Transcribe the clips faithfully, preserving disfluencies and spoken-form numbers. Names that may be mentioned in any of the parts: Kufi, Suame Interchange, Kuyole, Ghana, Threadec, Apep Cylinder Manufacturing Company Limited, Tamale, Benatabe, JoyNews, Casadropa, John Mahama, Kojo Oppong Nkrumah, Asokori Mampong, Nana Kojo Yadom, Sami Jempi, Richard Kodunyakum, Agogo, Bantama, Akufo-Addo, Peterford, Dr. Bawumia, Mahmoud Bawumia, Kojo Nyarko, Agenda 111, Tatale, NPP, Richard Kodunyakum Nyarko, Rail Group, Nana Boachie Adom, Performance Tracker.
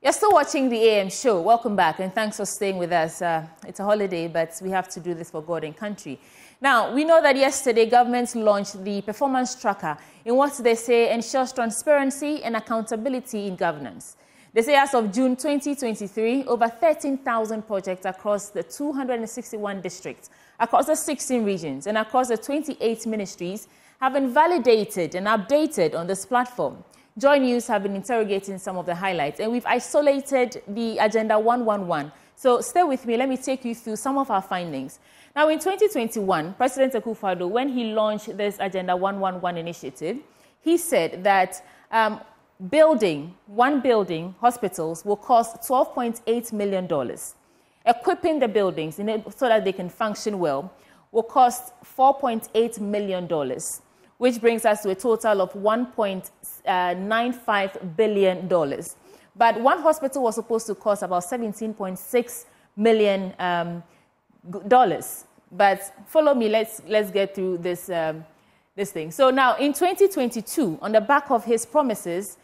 You're still watching the A M show. Welcome back and thanks for staying with us. Uh, it's a holiday, but we have to do this for God and country. Now, we know that yesterday governments launched the Performance Tracker in what they say ensures transparency and accountability in governance. They say as of June twenty twenty-three, over thirteen thousand projects across the two hundred sixty-one districts, across the sixteen regions and across the twenty-eight ministries have been validated and updated on this platform. JoyNews have been interrogating some of the highlights, and we've isolated the Agenda one eleven. So stay with me. Let me take you through some of our findings. Now, in twenty twenty-one, President Akufo-Addo, when he launched this Agenda one eleven initiative, he said that um, building, one building, hospitals, will cost twelve point eight million dollars. Equipping the buildings in it so that they can function well will cost four point eight million dollars. Which brings us to a total of one point nine five billion dollars. But one hospital was supposed to cost about seventeen point six million dollars. Um, but follow me, let's, let's get through this, um, this thing. So now, in twenty twenty-two, on the back of his promises,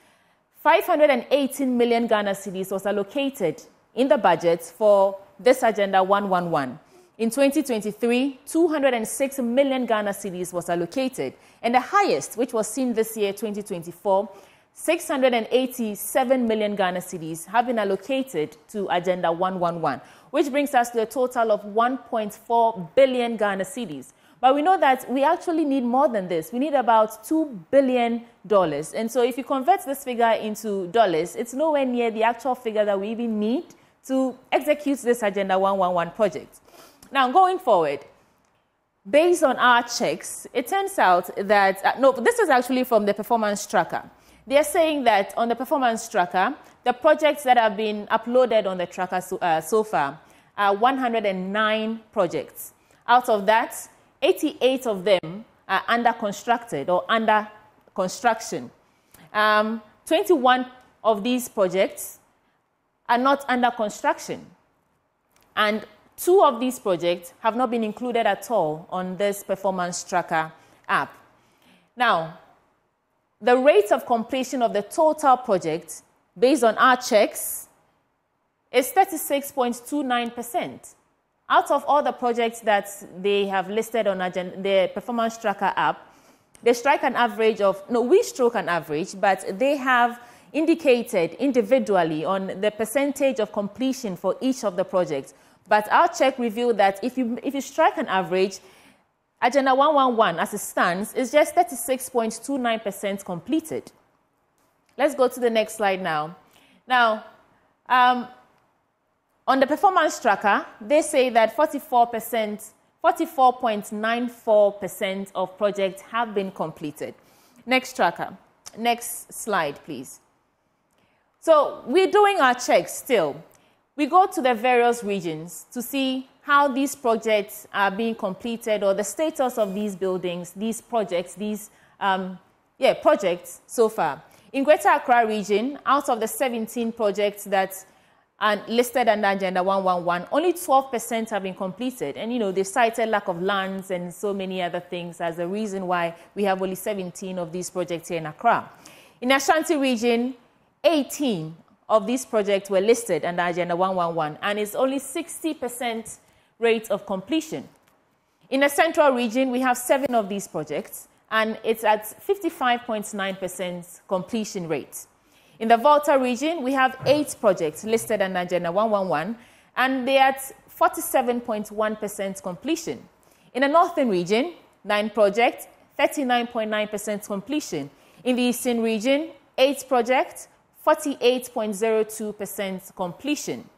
five hundred eighteen million Ghana cedis was allocated in the budget for this Agenda one eleven. In twenty twenty-three, two hundred six million Ghana cedis was allocated, and the highest, which was seen this year, twenty twenty-four, six hundred eighty-seven million Ghana cedis have been allocated to Agenda one eleven, which brings us to a total of one point four billion Ghana cedis. But we know that we actually need more than this. We need about two billion dollars. And so if you convert this figure into dollars, it's nowhere near the actual figure that we even need to execute this Agenda one eleven project. Now, going forward, based on our checks, it turns out that, uh, no, this is actually from the Performance Tracker. They are saying that on the Performance Tracker, the projects that have been uploaded on the tracker so, uh, so far are one hundred nine projects. Out of that, eighty-eight of them are under constructed or under construction. Um, twenty-one of these projects are not under construction. And two of these projects have not been included at all on this Performance Tracker app. Now, the rate of completion of the total project, based on our checks, is thirty-six point two nine percent. Out of all the projects that they have listed on the Performance Tracker app, they strike an average of, no, we stroke an average, but they have indicated individually on the percentage of completion for each of the projects. But our check revealed that if you, if you strike an average, Agenda one eleven, as it stands, is just thirty-six point two nine percent completed. Let's go to the next slide now. Now, um, on the Performance Tracker, they say that forty-four percent, forty-four point nine four percent of projects have been completed. Next tracker. Next slide, please. So we're doing our checks still. We go to the various regions to see how these projects are being completed or the status of these buildings, these projects, these um, yeah, projects so far. In Greater Accra region, out of the seventeen projects that are listed under Agenda one eleven, only twelve percent have been completed. And, you know, they cited lack of lands and so many other things as the reason why we have only seventeen of these projects here in Accra. In Ashanti region, eighteen of these projects were listed under Agenda one eleven, and it's only sixty percent rate of completion. In the Central region, we have seven of these projects, and it's at fifty-five point nine percent completion rate. In the Volta region, we have eight projects listed under Agenda one eleven, and they're at forty-seven point one percent completion. In the Northern region, nine projects, thirty-nine point nine percent completion. In the Eastern region, eight projects, forty-eight point zero two percent completion.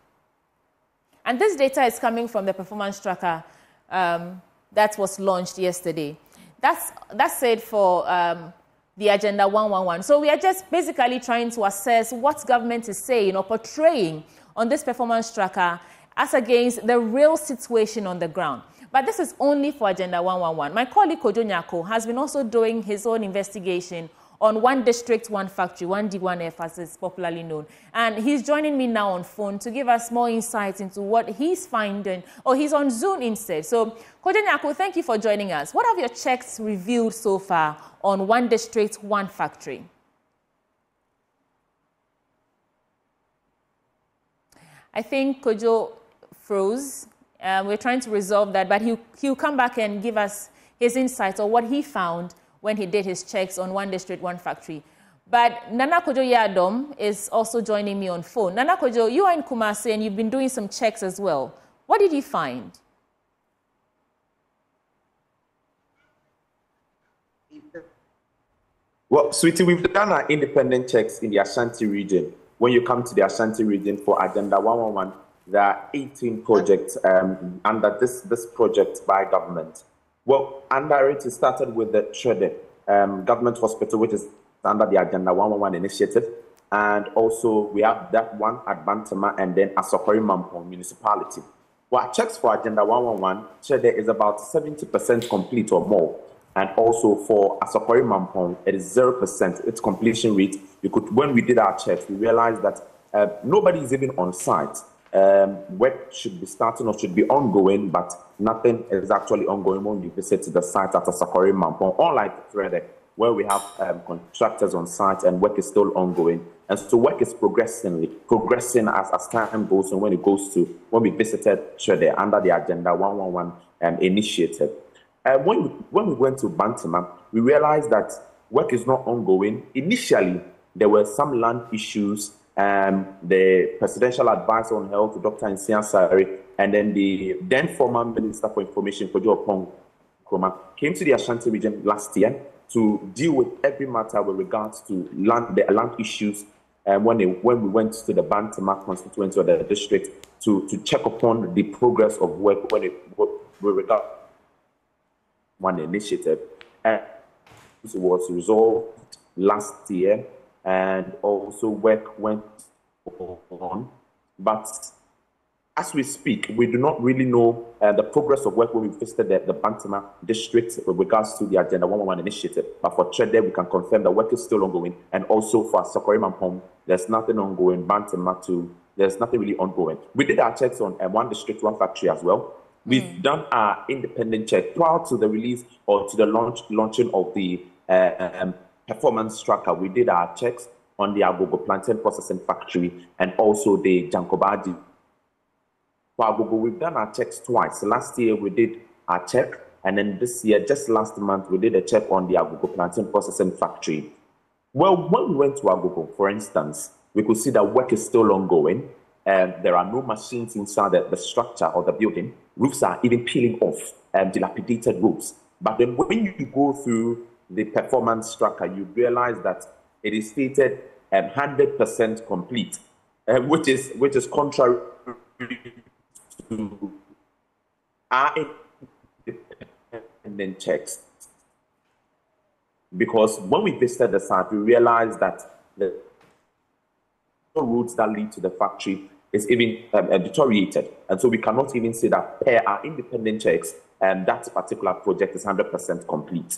And this data is coming from the Performance Tracker um, that was launched yesterday. That's, that's it for um, the Agenda one eleven. So we are just basically trying to assess what government is saying or portraying on this Performance Tracker as against the real situation on the ground. But this is only for Agenda one eleven. My colleague Kojo Nyarko has been also doing his own investigation on one district, one factory, one D one F as it's popularly known. And he's joining me now on phone to give us more insights into what he's finding, or he's on Zoom instead. So, Kojo Nyarko, thank you for joining us. What have your checks revealed so far on one district, one factory? I think Kojo froze. Uh, we're trying to resolve that, but he'll, he'll come back and give us his insights or what he found when he did his checks on One District, One Factory. But Nana Kojo Yadom is also joining me on phone. Nana Kojo, you are in Kumasi and you've been doing some checks as well. What did you find? Well, sweetie, we've done our independent checks in the Ashanti region. When you come to the Ashanti region for Agenda one eleven, there are eighteen projects um, under this, this project by government. Well, under it, it started with the Chede um, government hospital, which is under the Agenda one eleven initiative. And also, we have that one at Bantama and then Asokori Mampong municipality. Well, our checks for Agenda one eleven, Chede is about seventy percent complete or more. And also for Asokori Mampong, it is zero percent, its completion rate. You could, when we did our checks, we realized that uh, nobody is even on site. Um, work should be starting or should be ongoing, but nothing is actually ongoing when you visit the site at Asokori Mampong, unlike Threadec, where we have um, contractors on site and work is still ongoing. And so work is progressing, progressing as, as time goes and when it goes to, when we visited Threadec under the Agenda one eleven um, initiative. Uh, when, we, when we went to Bantama, we realized that work is not ongoing. Initially, there were some land issues. Um, the presidential advisor on health, Doctor Nsian Sarri, and then the then former Minister for Information, Kojo Oppong Nkrumah, came to the Ashanti region last year to deal with every matter with regards to land, the land issues. Um, when, they, when we went to the Bantama constituency or the district to, to check upon the progress of work when it, with regard one initiative, and this was resolved last year, and also work went on. But as we speak, we do not really know uh, the progress of work when we visited the, the Bantama district with regards to the Agenda one eleven initiative. But for Chede, we can confirm that work is still ongoing, and also for Asokori Mampong, there's nothing ongoing. Bantama too, there's nothing really ongoing. We did our checks on uh, One District, One Factory as well. We've mm. done our independent check prior to the release or to the launch launching of the uh, um, Performance Tracker. We did our checks on the Agogo Plantain Processing Factory and also the Jankobadi. For Agogo, we've done our checks twice. Last year, we did our check, and then this year, just last month, we did a check on the Agogo Plantain Processing Factory. Well, when we went to Agogo, for instance, we could see that work is still ongoing. Um, there are no machines inside the, the structure or the building. Roofs are even peeling off, um, dilapidated roofs. But then when you go through the Performance Tracker, you realize that it is stated um, one hundred percent complete, uh, which is which is contrary to our independent checks. Because when we visited the site, we realized that the routes that lead to the factory is even um, deteriorated, and so we cannot even say that per our independent checks and um, that particular project is one hundred percent complete.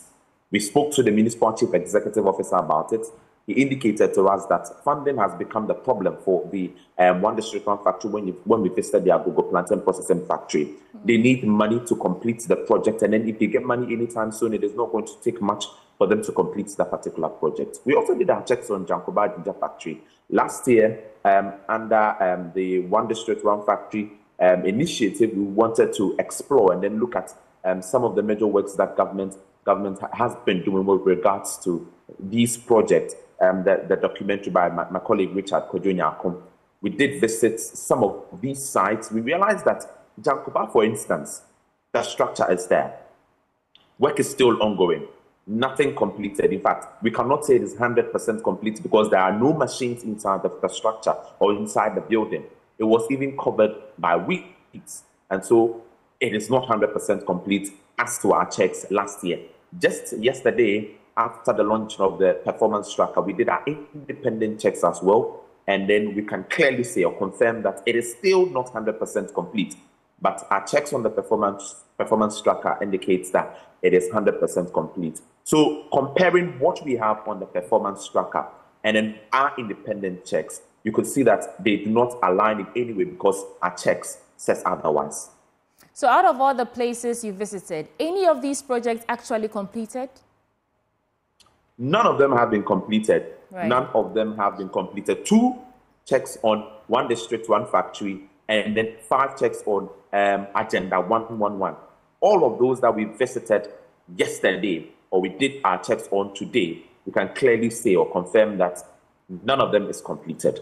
We spoke to the municipal chief executive officer about it. He indicated to us that funding has become the problem for the um, One District One Factory when, you, when we visited the Agogo Plantain Processing Factory. Mm-hmm. They need money to complete the project, and then if they get money anytime soon, it is not going to take much for them to complete that particular project. We also did our checks on Jankoba Ginger Factory. Last year, um, under um, the One District One Factory um, initiative, we wanted to explore and then look at um, some of the major works that government government has been doing with regards to these projects. Um, the, the documentary by my, my colleague Richard Kodunyakum. We did visit some of these sites. We realized that Jankoba, for instance, the structure is there. Work is still ongoing. Nothing completed. In fact, we cannot say it is one hundred percent complete because there are no machines inside the, the structure or inside the building. It was even covered by weeds. And so it is not one hundred percent complete as to our checks last year. Just yesterday, after the launch of the Performance Tracker, we did our independent checks as well. And then we can clearly say or confirm that it is still not one hundred percent complete. But our checks on the performance, performance Tracker indicates that it is one hundred percent complete. So comparing what we have on the Performance Tracker and then our independent checks, you could see that they do not align in any way because our checks says otherwise. So out of all the places you visited, any of these projects actually completed? None of them have been completed. Right. None of them have been completed. Two checks on One District, One Factory, and then five checks on um, Agenda one eleven. All of those that we visited yesterday, or we did our checks on today, we can clearly say or confirm that none of them is completed.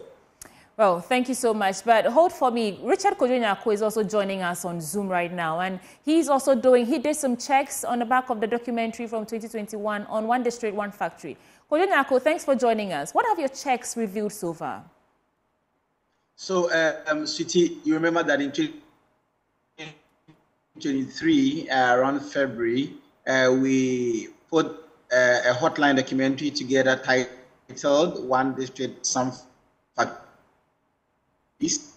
Well, thank you so much. But hold for me. Richard Kodunyakum Nyarko is also joining us on Zoom right now. And he's also doing, he did some checks on the back of the documentary from twenty twenty-one on One District, One Factory. Kodunyakum Nyarko, thanks for joining us. What have your checks revealed so far? So, uh, um, Sweetie, you remember that in twenty twenty-three, uh, around February, uh, we put uh, a hotline documentary together titled One District, Some Factory. East.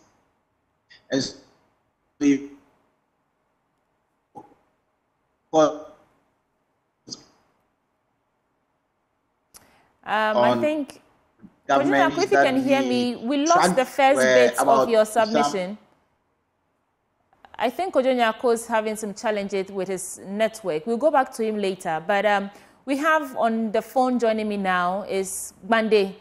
As we um, I think government, if you can hear me, we lost the first bit of your submission. Some, I think Kojo Nyarko is having some challenges with his network. We'll go back to him later. But um, we have on the phone joining me now is Gbande.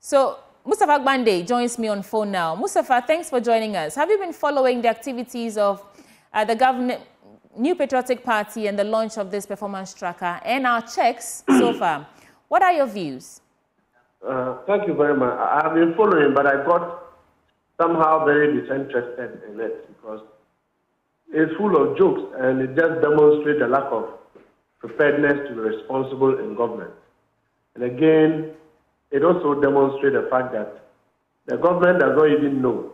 So Mustapha Gbande joins me on phone now. Mustapha, thanks for joining us. Have you been following the activities of uh, the government, New Patriotic Party, and the launch of this performance tracker and our checks so far? What are your views? Uh, thank you very much. I've been following, but I got somehow very disinterested in it because it's full of jokes and it just demonstrates a lack of preparedness to be responsible in government. And again, it also demonstrates the fact that the government does not even know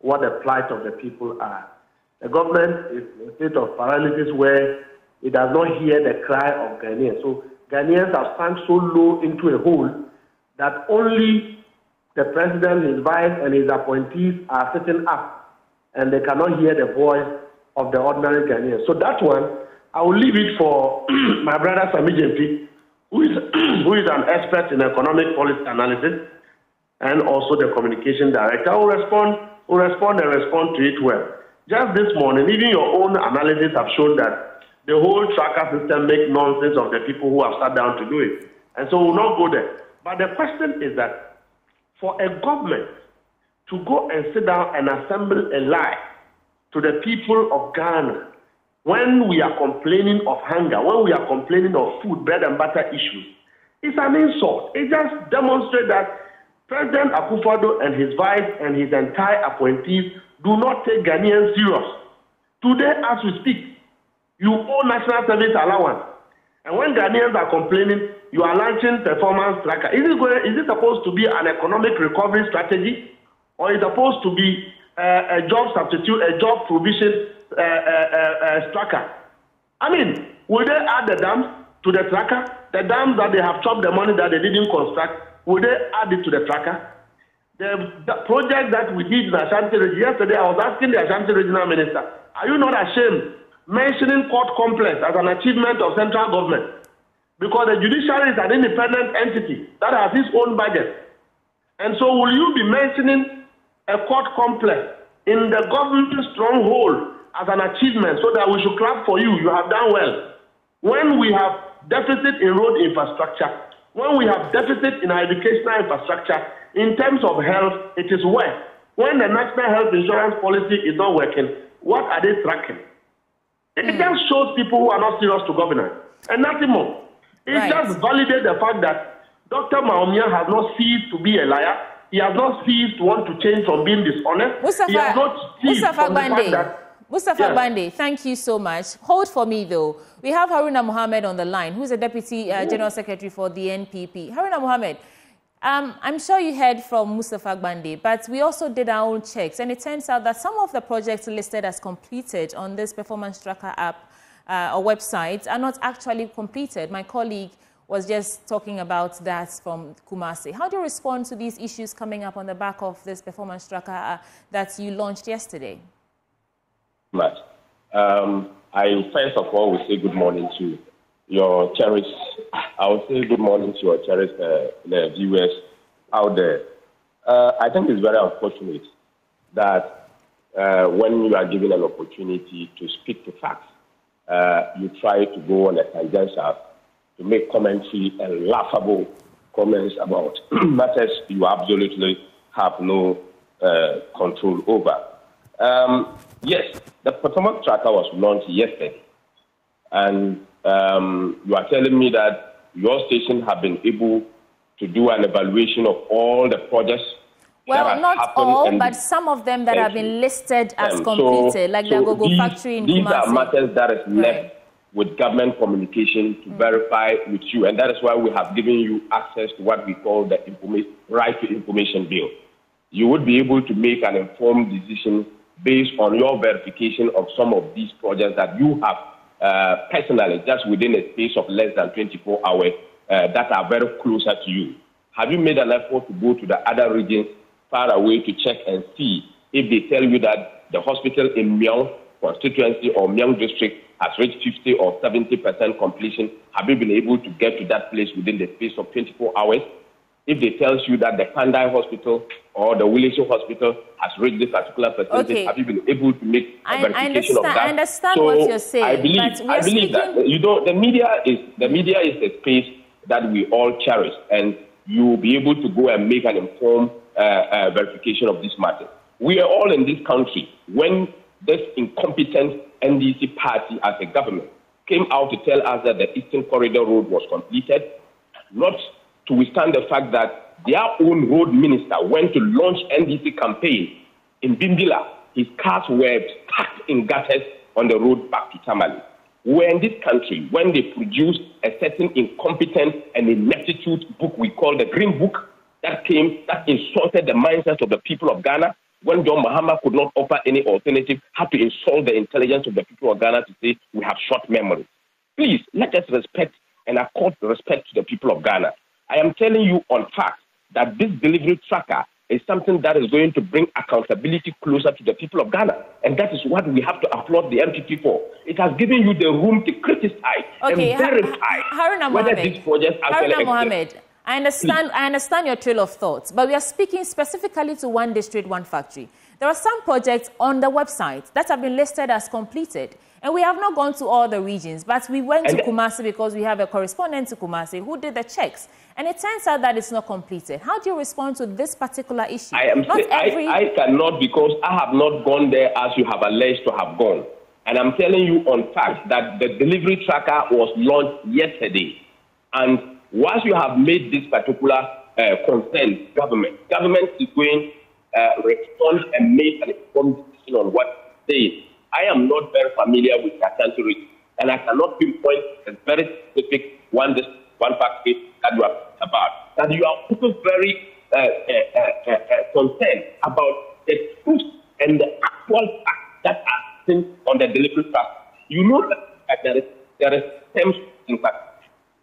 what the plight of the people are. The government is in a state of paralysis where it does not hear the cry of Ghanaians. So Ghanaians have sunk so low into a hole that only the president, his vice, and his appointees are sitting up, and they cannot hear the voice of the ordinary Ghanaians. So that one, I will leave it for my brother Sami Jempi, who is, who is an expert in economic policy analysis and also the communication director, who respond, who respond and respond to it well. Just this morning, even your own analysis have shown that the whole tracker system makes nonsense of the people who have sat down to do it. And so we'll not go there. But the question is that for a government to go and sit down and assemble a lie to the people of Ghana, when we are complaining of hunger, when we are complaining of food, bread and butter issues, it's an insult. It just demonstrates that President Akufo-Addo and his vice and his entire appointees do not take Ghanaians serious. Today, as we speak, you owe national service allowance. And when Ghanaians are complaining, you are launching performance tracker. Is it, going, is it supposed to be an economic recovery strategy? Or is it supposed to be uh, a job substitute, a job provision Uh, uh, uh, tracker? I mean, will they add the dams to the tracker? The dams that they have chopped the money that they didn't construct, will they add it to the tracker? The, the project that we did in Ashanti Region, yesterday I was asking the Ashanti Regional Minister, are you not ashamed mentioning court complex as an achievement of central government? Because the judiciary is an independent entity that has its own budget. And so will you be mentioning a court complex in the government stronghold as an achievement, so that we should clap for you? You have done well. When we have deficit in road infrastructure, when we have deficit in our educational infrastructure, in terms of health, it is worse. When the national health insurance policy is not working, what are they tracking? It mm. just shows people who are not serious to governance, and nothing more. It right. just validates the fact that Doctor Bawumia has not ceased to be a liar. He has not ceased to want to change from being dishonest. Mustapha, he has not ceased Mustapha from the fact that Mustapha yes. Gbande, thank you so much. Hold for me, though. We have Haruna Mohammed on the line, who is the Deputy uh, General Secretary for the N P P. Haruna Mohammed, um, I'm sure you heard from Mustapha Gbande, but we also did our own checks, and it turns out that some of the projects listed as completed on this Performance Tracker app uh, or website are not actually completed. My colleague was just talking about that from Kumasi. How do you respond to these issues coming up on the back of this Performance Tracker uh, that you launched yesterday? Much. Um, I first of all will say good morning to your cherished. I will say good morning to your cherished uh, viewers out there. Uh, I think it's very unfortunate that uh, when you are given an opportunity to speak to facts, uh, you try to go on a tangential to make commentary and laughable comments about matters you absolutely have no uh, control over. Um, yes, the Performance Tracker was launched yesterday. And um, you are telling me that your station have been able to do an evaluation of all the projects. Well, not all, but some of them that have been listed as completed, like the Agogo factory in Kumasi. These are matters that is left with government communication to verify with you, and that is why we have given you access to what we call the information, right to information bill. You would be able to make an informed decision based on your verification of some of these projects that you have uh, personally, just within a space of less than twenty-four hours, uh, that are very closer to you. Have you made an effort to go to the other regions far away to check and see if they tell you that the hospital in Myung constituency or Myung district has reached fifty or seventy percent completion? Have you been able to get to that place within the space of twenty-four hours? If they tells you that the Kandai Hospital or the Willisho Hospital has reached this particular percentage, okay, have you been able to make a I, verification I of that? I understand so what you're saying. I believe, but I believe that you know, the media is the media is the space that we all cherish, and you will be able to go and make an informed uh, uh, verification of this matter. We are all in this country. When this incompetent N D C party as a government came out to tell us that the Eastern Corridor Road was completed, not to withstand the fact that their own road minister went to launch N D C campaign in Bimbila. His cars were packed in gutters on the road back to Tamale. We're in this country when they produced a certain incompetence and ineptitude book we call the Green Book that came, that insulted the mindsets of the people of Ghana. When John Mahama could not offer any alternative, had to insult the intelligence of the people of Ghana to say, we have short memory. Please, let us respect and accord respect to the people of Ghana. I am telling you on fact that this delivery tracker is something that is going to bring accountability closer to the people of Ghana. And that is what we have to applaud the N P P for. It has given you the room to criticize okay, and verify Haruna whether these projects are Haruna Mohammed, exist. I understand, I understand your trail of thoughts, but we are speaking specifically to one district, one factory. There are some projects on the website that have been listed as completed, and we have not gone to all the regions, but we went and to Kumasi because we have a correspondent to Kumasi who did the checks, and it turns out that it's not completed. How do you respond to this particular issue? I, am not saying, every... I, I cannot, because I have not gone there as you have alleged to have gone. And I'm telling you on fact that the delivery tracker was launched yesterday, and once you have made this particular uh, concern, government, government is going to uh, respond and make an informed decision on what it says. I am not very familiar with Ashanti region, and I cannot pinpoint a very specific one, this one factor that you are about. That you are also very uh, uh, uh, uh, concerned about the truth and the actual facts that are seen on the delivery track. You know that there is there is terms in fact.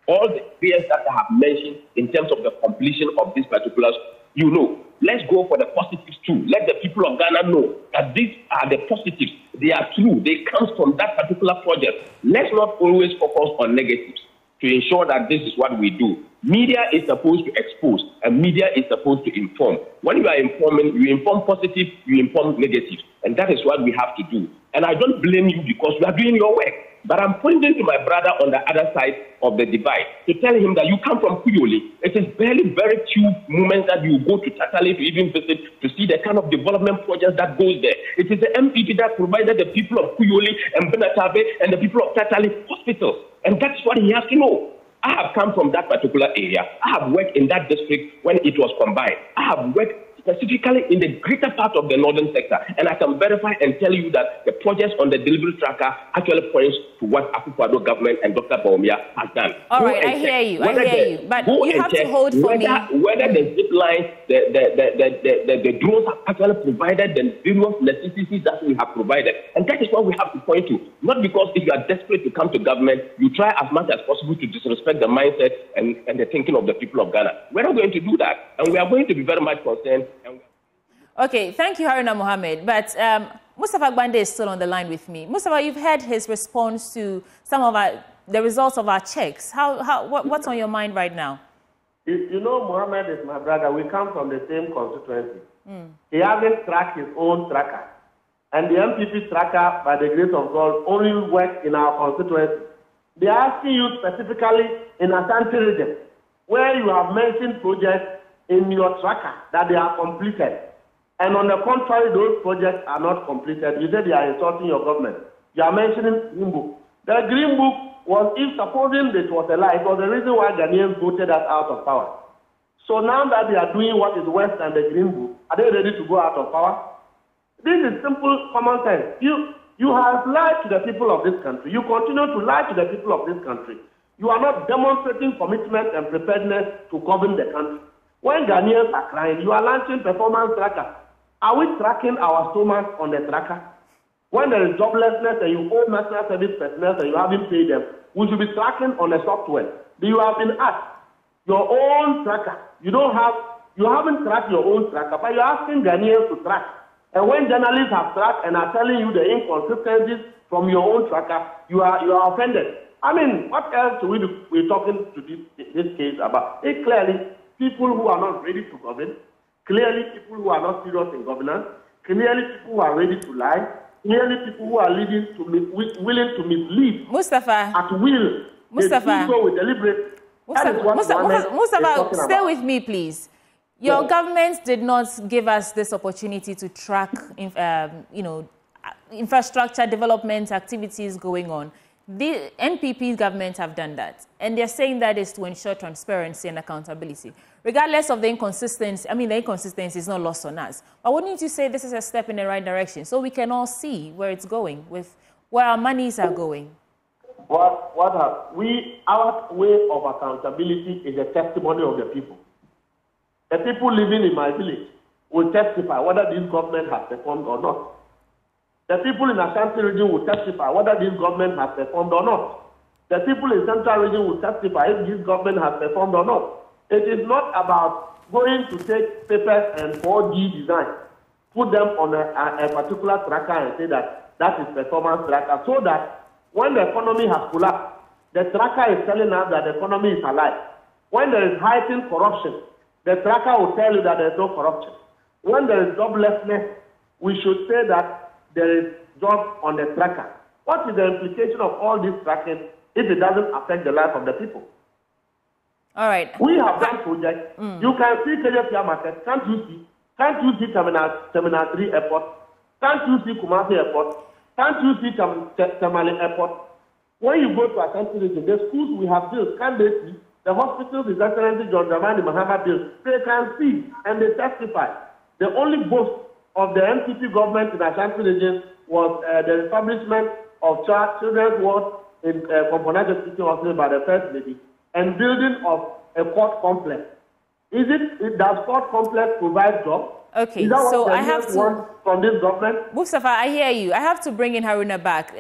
All the fears that I have mentioned in terms of the completion of this particular, you know, let's go for the positives too. Let the people of Ghana know that these are the positives. They are true. They come from that particular project. Let's not always focus on negatives to ensure that this is what we do. Media is supposed to expose, and media is supposed to inform. When you are informing, you inform positive, you inform negative, and that is what we have to do. And I don't blame you because you are doing your work. But I'm pointing to my brother on the other side of the divide to tell him that you come from Kuyole. It is barely very few moments that you go to Tatale to even visit to see the kind of development projects that goes there. It is the M P P that provided the people of Kuyole and Benatabe and the people of Tatale hospitals. And that's what he has to know. I have come from that particular area. I have worked in that district when it was combined. I have worked specifically in the greater part of the northern sector. And I can verify and tell you that the projects on the delivery tracker actually points to what Akufo-Addo government and Doctor Bawumia has done. All go right, I hear you, I hear the, you. But you have to hold for whether, me. Whether the zip lines, the, the, the, the, the, the, the drones have actually provided the various necessities that we have provided. And that is what we have to point to. Not because if you are desperate to come to government, you try as much as possible to disrespect the mindset and, and the thinking of the people of Ghana. We're not going to do that. And we are going to be very much concerned. Okay, thank you, Haruna Mohammed. But um, Mustapha Gbande is still on the line with me. Mustapha, you've heard his response to some of our, the results of our checks. How, how, what, what's on your mind right now? You, you know, Mohammed is my brother. We come from the same constituency. Mm. He hasn't tracked his own tracker. And the M P P tracker, by the grace of God, only works in our constituency. They are asking you specifically in Ashanti region, where you have mentioned projects in your tracker that they are completed. And on the contrary, those projects are not completed. You said you are insulting your government. You are mentioning Green Book. The Green Book was, if supposing it was a lie, it was the reason why Ghanaians voted us out of power. So now that they are doing what is worse than the Green Book, are they ready to go out of power? This is simple common sense. You, you have lied to the people of this country. You continue to lie to the people of this country. You are not demonstrating commitment and preparedness to govern the country. When Ghanaians are crying, you are launching Performance Tracker. Are we tracking our stomachs on the tracker? When there is joblessness and you owe national service personnel and you haven't paid them, we should be tracking on the software. You have been asked your own tracker. You don't have, you haven't tracked your own tracker, but you're asking Ghanaians to track. And when journalists have tracked and are telling you the inconsistencies from your own tracker, you are you are offended. I mean, what else do we do? We're talking to this, this case about? It clearly, people who are not ready to govern, clearly people who are not serious in governance, clearly people who are ready to lie, clearly people who are leading to willing to mislead Mustapha at will. Mustapha, go with deliberate. Mustapha, Mustapha, Mustapha stay about. With me, please. Your yes. government did not give us this opportunity to track, um, you know, infrastructure development activities going on. The N P P government have done that, and they're saying that is to ensure transparency and accountability. Regardless of the inconsistency, I mean, the inconsistency is not lost on us. But wouldn't you say this is a step in the right direction, so we can all see where it's going, with where our monies are going? What, what have we, our way of accountability is a testimony of the people. The people living in my village will testify whether this government has performed or not. The people in Ashanti region will testify whether this government has performed or not. The people in Central region will testify if this government has performed or not. It is not about going to take papers and four D design, put them on a, a, a particular tracker and say that that is performance tracker, so that when the economy has collapsed, the tracker is telling us that the economy is alive. When there is heightened corruption, the tracker will tell you that there is no corruption. When there is joblessness, we should say that there is job on the tracker. What is the implication of all this tracking if it doesn't affect the life of the people? All right. We have done projects. Mm. You can see K J P R market. Can't you see? Can't you see Terminal three Airport? Can't you see Kumasi Airport? Can't you see Tamale Airport? When you go to Ashanti region, the schools we have built, can they see? The hospitals is excellency John Mahama built. They can see and they testify. The only boast of the N P P government in Ashanti region was uh, the establishment of children's wards in uh, Komponate City Hospital by the First Lady, and building of a court complex. Is it, it does court complex provide jobs? Okay, so I have to... From this government? Mustapha, I hear you. I have to bring in Haruna back.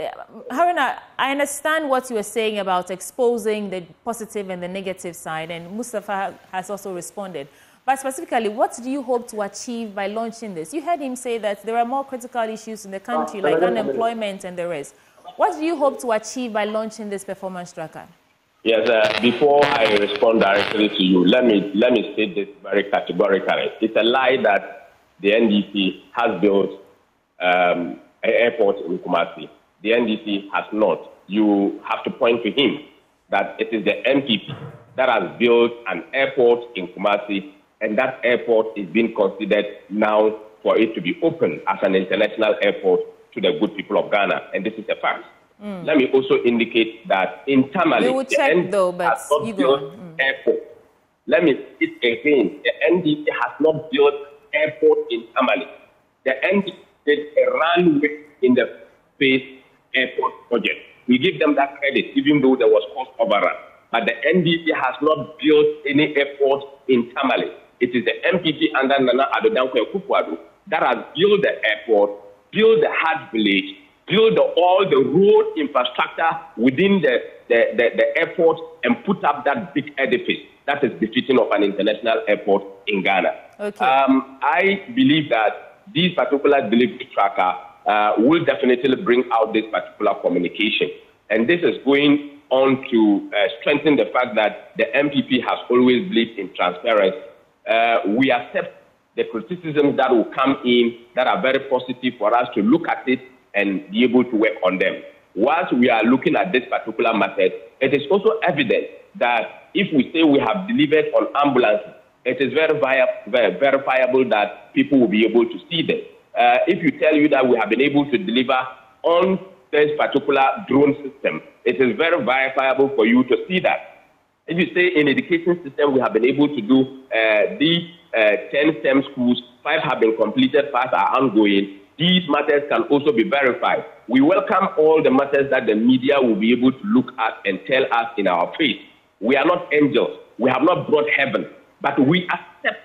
Haruna, I understand what you were saying about exposing the positive and the negative side, and Mustapha has also responded. But specifically, what do you hope to achieve by launching this? You heard him say that there are more critical issues in the country, ah, like unemployment and the rest. What do you hope to achieve by launching this performance tracker? Yes, uh, before I respond directly to you, let me, let me state this very categorically. It's a lie that the N D C has built um, an airport in Kumasi. The N D C has not. You have to point to him that it is the N P P that has built an airport in Kumasi, and that airport is being considered now for it to be open as an international airport to the good people of Ghana, and this is a fact. Mm. Let me also indicate that in Tamale, we will the check, N D C though, but has not you built mm. airport. Let me speak again. The N D C has not built airport in Tamale. The N D C did a runway in the space airport project. We give them that credit, even though there was cost overrun. But the N D C has not built any airport in Tamale. It is the N P P under Nana Akufo-Addo that has built the airport, built the hard village, build all the road infrastructure within the, the, the, the airport and put up that big edifice that is befitting of an international airport in Ghana. Okay. Um, I believe that this particular delivery tracker uh, will definitely bring out this particular communication. And this is going on to uh, strengthen the fact that the N P P has always believed in transparency. Uh, we accept the criticisms that will come in that are very positive for us to look at it and be able to work on them. Whilst we are looking at this particular method, it is also evident that if we say we have delivered on ambulances, it is very verifiable that people will be able to see them. Uh, if you tell you that we have been able to deliver on this particular drone system, it is very verifiable for you to see that. If you say in education system, we have been able to do uh, these uh, ten STEM schools, five have been completed, five are ongoing. These matters can also be verified. We welcome all the matters that the media will be able to look at and tell us in our face. We are not angels. We have not brought heaven. But we accept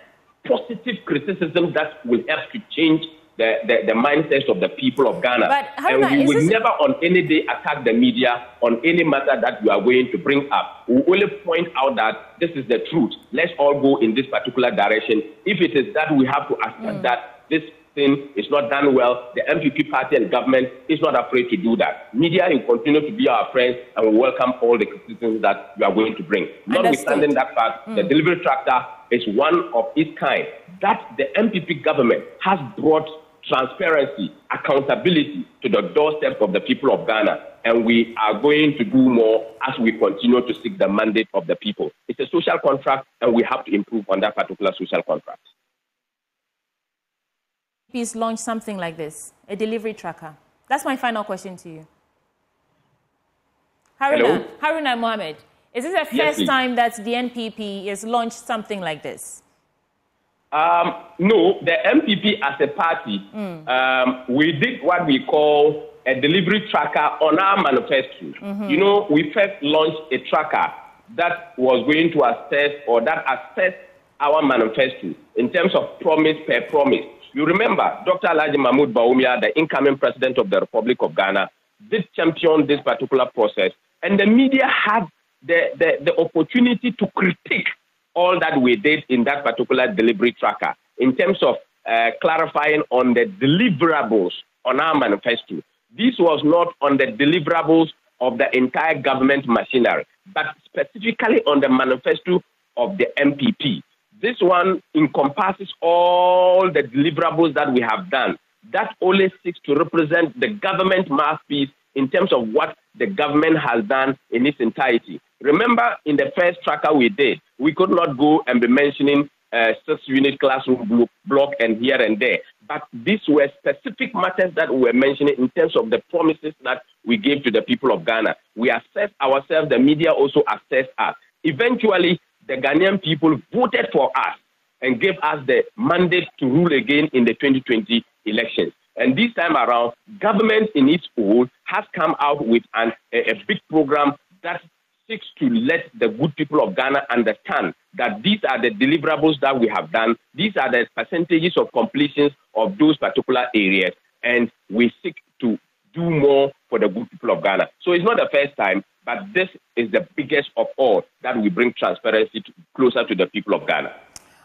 positive criticism that will help to change the, the, the mindsets of the people of Ghana. But Haruna, and we will this... never on any day attack the media on any matter that you are going to bring up. We only point out that this is the truth. Let's all go in this particular direction. If it is that we have to accept mm. that this thing is not done well, the N P P party and government is not afraid to do that. Media will continue to be our friends, and we welcome all the criticisms that you are going to bring. Notwithstanding that fact, mm. the delivery tractor is one of its kind. That the N P P government has brought transparency, accountability to the doorstep of the people of Ghana, and we are going to do more as we continue to seek the mandate of the people. It's a social contract, and we have to improve on that particular social contract. Please launch something like this, a delivery tracker. That's my final question to you. Haruna, Haruna Mohammed, is this the first yes, time that the N P P has launched something like this? Um, no, the N P P as a party, mm. um, we did what we call a delivery tracker on our manifesto. Mm-hmm. You know, we first launched a tracker that was going to assess or that assessed our manifesto in terms of promise per promise. You remember, Doctor Alhaji Mahmoud Bawumia, the incoming president of the Republic of Ghana, did champion this particular process. And the media had the, the, the opportunity to critique all that we did in that particular delivery tracker in terms of uh, clarifying on the deliverables on our manifesto. This was not on the deliverables of the entire government machinery, but specifically on the manifesto of the N P P. This one encompasses all the deliverables that we have done. That only seeks to represent the government mouthpiece in terms of what the government has done in its entirety. Remember, in the first tracker we did, we could not go and be mentioning uh, six-unit classroom block and here and there. But these were specific matters that we were mentioning in terms of the promises that we gave to the people of Ghana. We assessed ourselves. The media also assessed us. Eventually, the Ghanaian people voted for us and gave us the mandate to rule again in the twenty twenty elections. And this time around, government in its whole has come out with an, a, a big program that seeks to let the good people of Ghana understand that these are the deliverables that we have done. These are the percentages of completions of those particular areas. And we seek to do more for the good people of Ghana. So it's not the first time. But this is the biggest of all, that we bring transparency to, closer to the people of Ghana.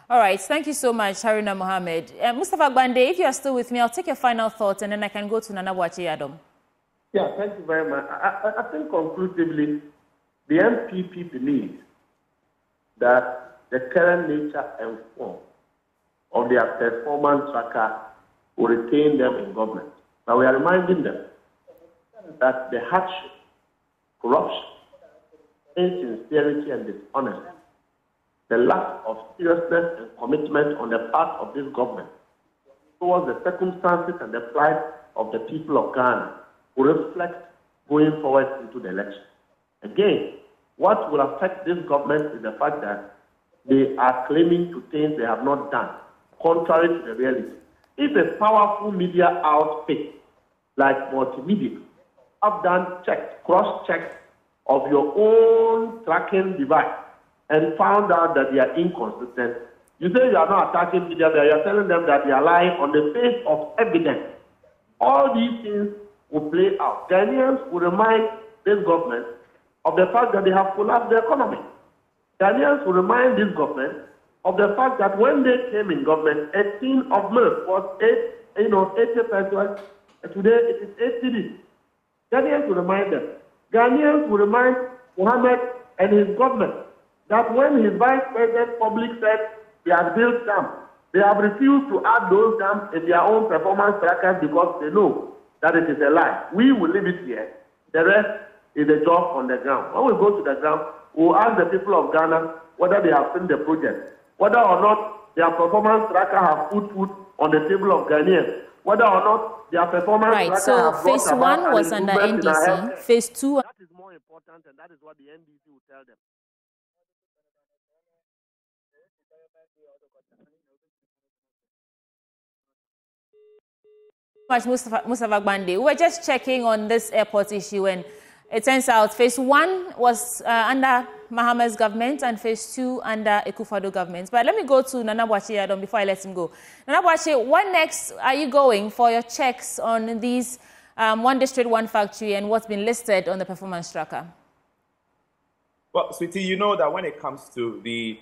All right. Thank you so much, Haruna Mohammed. Uh, Mustapha Gbande, if you are still with me, I'll take your final thoughts and then I can go to Nana Boachie Adom. Yeah, thank you very much. I, I, I think conclusively, the N P P believes that the current nature and form of their performance tracker will retain them in government. Now we are reminding them that the hardship, corruption, insincerity and dishonesty, the lack of seriousness and commitment on the part of this government towards the circumstances and the plight of the people of Ghana will reflect going forward into the election. Again, what will affect this government is the fact that they are claiming to things they have not done, contrary to the reality. If a powerful media outfit like multimedia have done checks, cross-checks of your own tracking device and found out that they are inconsistent, you say you are not attacking media, but you are telling them that they are lying on the face of evidence. All these things will play out. Ghanaians will remind this government of the fact that they have collapsed the economy. Ghanaians will remind this government of the fact that when they came in government, a tin of milk was eight, you know, eighty pesos, and today it is eighty cedis. Ghanaians will remind them. Ghanaians will remind Mohammed and his government that when his vice president public said they had built dams, they have refused to add those dams in their own performance trackers because they know that it is a lie. We will leave it here. The rest is a job on the ground. When we go to the ground, we will ask the people of Ghana whether they have seen the project. whether or not their performance tracker have put food on the table of Ghanaians, whether or not their performance right, tracker so have phase one was under N D C, phase two... That is more important, and that is what the N D C will tell them. Mustapha, Mustapha Gbande. We were just checking on this airport issue, and it turns out phase one was uh, under Mahama's government and phase two under Akufo-Addo government. But let me go to Nana Boachie Adom before I let him go. Nana Boachie, what next are you going for your checks on these um, one district, one factory, and what's been listed on the performance tracker? Well, sweetie, you know that when it comes to the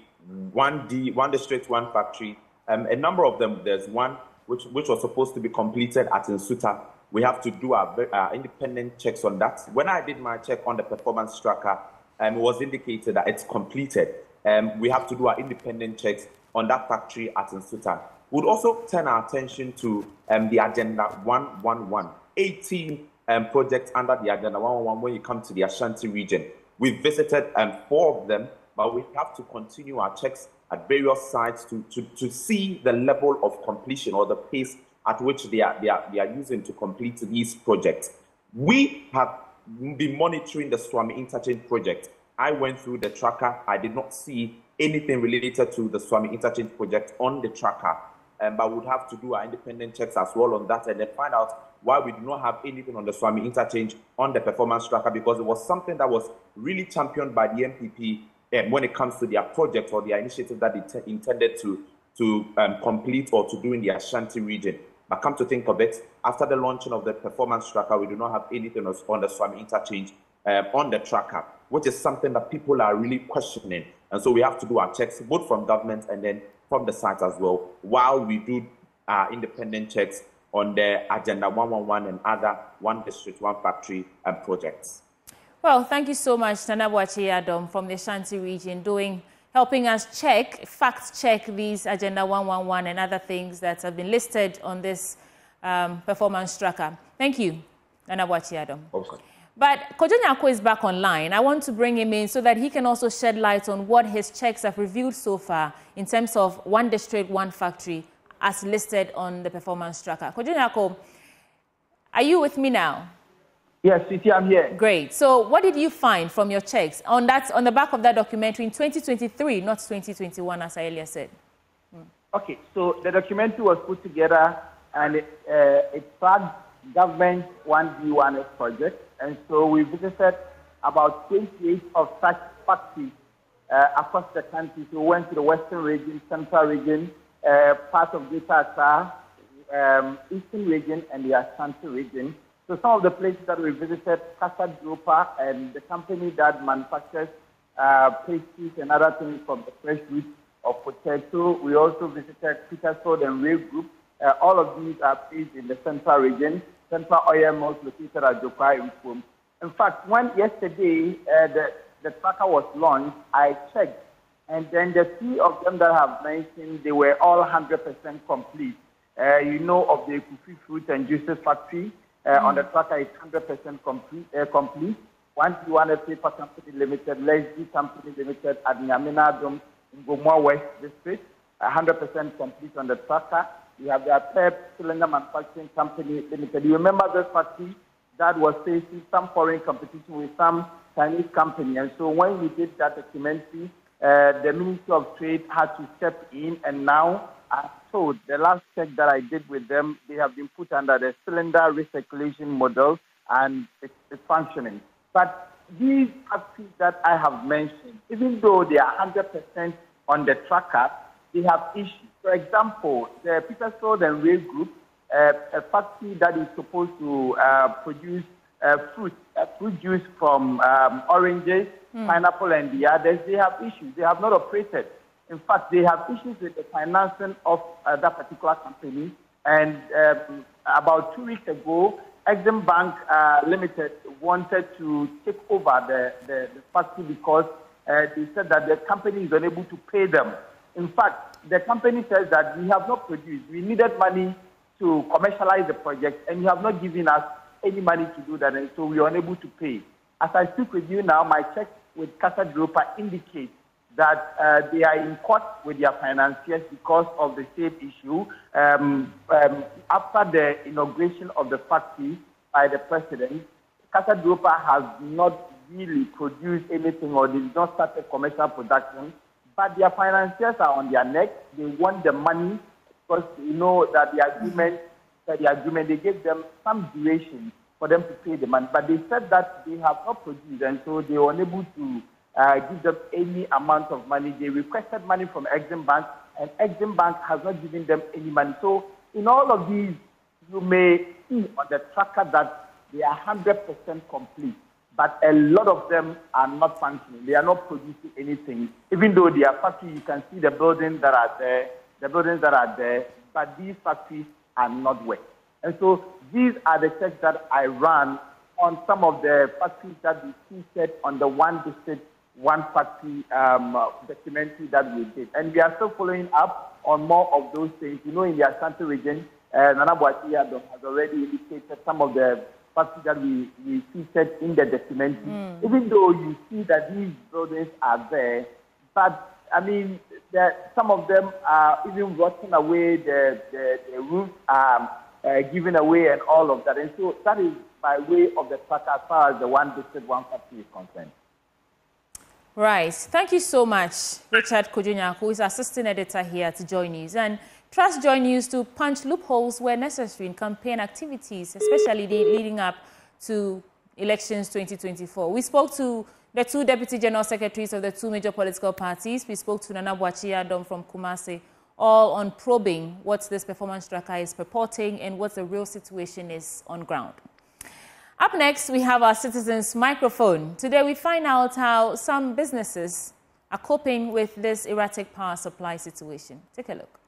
one D, one district, one factory, um, a number of them, there's one Which, which was supposed to be completed at Nsuta. We have to do our, our independent checks on that. When I did my check on the performance tracker, um, it was indicated that it's completed. Um, we have to do our independent checks on that factory at Nsuta. We'd also turn our attention to um, the Agenda one eleven. eighteen um, projects under the Agenda one eleven when you come to the Ashanti region. We visited um, four of them, but we have to continue our checks at various sites to, to, to see the level of completion or the pace at which they are, they, are, they are using to complete these projects. We have been monitoring the Suame Interchange project. I went through the tracker. I did not see anything related to the Suame Interchange project on the tracker, um, but we'll have to do our independent checks as well on that and then find out why we do not have anything on the Suame Interchange on the performance tracker, because it was something that was really championed by the N P P Um, when it comes to their project or their initiative that they intended to, to um, complete or to do in the Ashanti region. But come to think of it, after the launching of the performance tracker, we do not have anything on the Suame Interchange um, on the tracker, which is something that people are really questioning. And so we have to do our checks, both from government and then from the site as well, while we do our independent checks on the Agenda one eleven and other one district, one factory and projects. Well, thank you so much, Nana Boachie Adom from the Ashanti region, doing, helping us check, fact check these Agenda one eleven and other things that have been listed on this um, performance tracker. Thank you, Nana Boachie Adom. Okay. But Kojo Nyarko is back online. I want to bring him in so that he can also shed light on what his checks have revealed so far in terms of one district, one factory, as listed on the performance tracker. Kojo Nyarko, are you with me now? Yes, City, I'm here. Great. So what did you find from your checks on that, on the back of that documentary in twenty twenty-three, not twenty twenty-one, as I earlier said? Hmm. Okay, so the documentary was put together and it, uh, it tracked government one D one S project. And so we visited about twenty-eight of such factories uh, across the country. So we went to the Western region, Central region, uh, part of Greater Accra, um, Eastern region, and the Ashanti region. So some of the places that we visited, Casadropa, and the company that manufactures uh, pastries and other things from the fresh wheat of potato. We also visited Peterford and Rail Group. Uh, all of these are based in the Central region. Central Oil mills located at Jokai in Kum. In fact, when yesterday uh, the, the tracker was launched, I checked, and then the three of them that I have mentioned, they were all one hundred percent complete. Uh, you know of the Kufi fruit and juices factory. Uh, mm-hmm. On the tracker, it's one hundred percent complete. Uh, complete. One to one paper company limited, Leslie company limited, at Nyamina Dom in Gomwa West District, one hundred percent complete on the tracker. We have the Apep Cylinder Manufacturing Company Limited. You remember this factory that was facing some foreign competition with some Chinese company, and so when we did that documentary, uh, the Ministry of Trade had to step in, and now. I'm told the last check that I did with them, they have been put under the cylinder recirculation model, and it's, it's functioning. But these factories that I have mentioned, even though they are one hundred percent on the tracker, they have issues. For example, the Peterford and Rail Group, uh, a factory that is supposed to uh, produce uh, fruit, uh, fruit juice from um, oranges, mm. pineapple, and the others, they have issues. They have not operated. In fact, they have issues with the financing of uh, that particular company. And um, about two weeks ago, Exim Bank uh, Limited wanted to take over the, the, the factory because uh, they said that the company is unable to pay them. In fact, the company says that we have not produced. We needed money to commercialize the project, and you have not given us any money to do that, and so we are unable to pay. As I speak with you now, my check with Casadropa indicates that uh, they are in court with their financiers because of the same issue um, um, after the inauguration of the factory by the president. Casadropa has not really produced anything or did not start a commercial production, but their financiers are on their neck. They want the money because you know that the agreement, that the agreement, they gave them some duration for them to pay the money, but they said that they have not produced, and so they were unable to uh, give them any amount of money. They requested money from Exim Bank, and Exim Bank has not given them any money. So in all of these, you may see on the tracker that they are one hundred percent complete, but a lot of them are not functioning. They are not producing anything. Even though they are factories, you can see the buildings that are there, the buildings that are there, but these factories are not working. And so these are the checks that I ran on some of the factories that we featured on the one district, one factory um, documentary that we did. And we are still following up on more of those things. You know, in the Ashanti region, uh, Nana Boachie Adom has already indicated some of the that we, we featured in the documentary, mm. even though you see that these buildings are there, but I mean, some of them are even rotting away, the, the, the roofs are uh, given away and all of that. And so that is by way of the track as far as the one district, one factory is concerned. Right. Thank you so much, Richard Kodjo Nyarko, who is assistant editor here at JoyNews. And trust JoyNews to punch loopholes where necessary in campaign activities, especially the leading up to elections twenty twenty-four. We spoke to the two deputy general secretaries of the two major political parties. We spoke to Nana Boachie Adom from Kumasi, all on probing what this performance tracker is purporting and what the real situation is on ground. Up next, we have our Citizens Microphone. Today, we find out how some businesses are coping with this erratic power supply situation. Take a look.